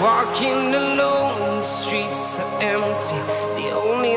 walking alone, the streets are empty. The only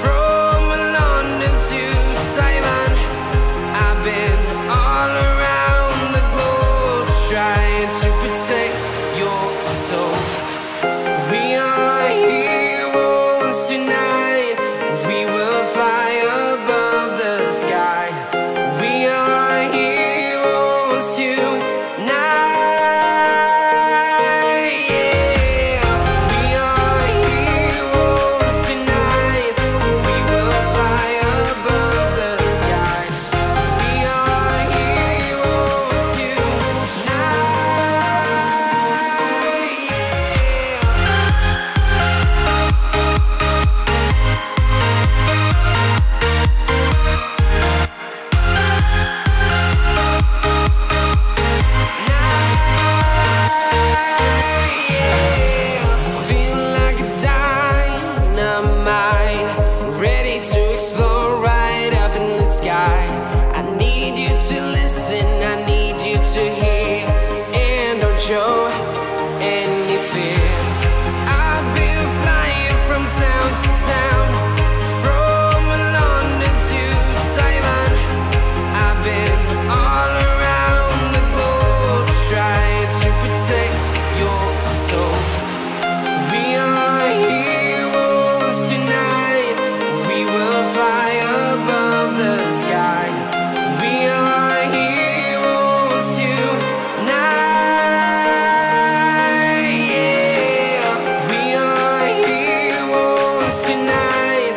from London to Taiwan. I've been all around the globe trying to protect your soul. We are heroes tonight. We will fly above the sky. We are heroes tonight. Yeah. We are heroes tonight. We will fly above the sky. We are heroes tonight. Yeah. Ready to explode right up in the sky. I need you to listen, I need you to hear, and don't show any fear. I've been flying from town to town, from London to Taiwan. I've been all around the globe trying to protect your soul. We are heroes tonight. We will fly above the sky. We are heroes tonight. Yeah. We are heroes tonight.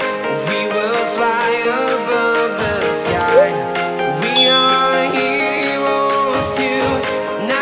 We will fly above the sky. We are heroes tonight. Yeah.